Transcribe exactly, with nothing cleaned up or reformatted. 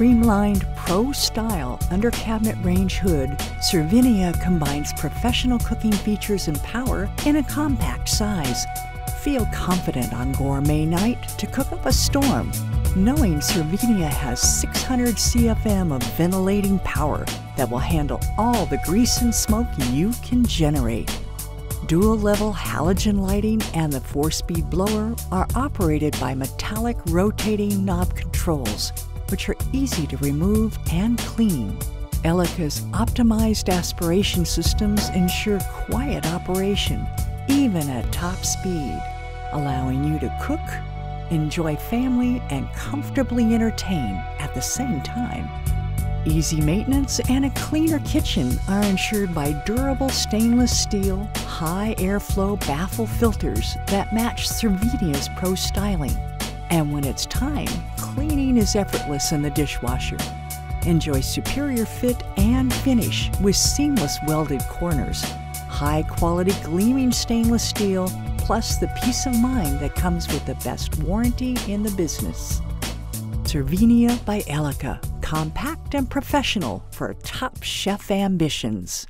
streamlined pro-style under-cabinet range hood, Cervinia combines professional cooking features and power in a compact size. Feel confident on gourmet night to cook up a storm, knowing Cervinia has six hundred C F M of ventilating power that will handle all the grease and smoke you can generate. Dual-level halogen lighting and the four-speed blower are operated by metallic rotating knob controls, which are easy to remove and clean. Elica's optimized aspiration systems ensure quiet operation, even at top speed, allowing you to cook, enjoy family, and comfortably entertain at the same time. Easy maintenance and a cleaner kitchen are ensured by durable stainless steel, high airflow baffle filters that match Cervinia's pro styling. And when it's time, cleaning is effortless in the dishwasher. Enjoy superior fit and finish with seamless welded corners, high quality gleaming stainless steel, plus the peace of mind that comes with the best warranty in the business. Cervinia by Elica. Compact and professional for top chef ambitions.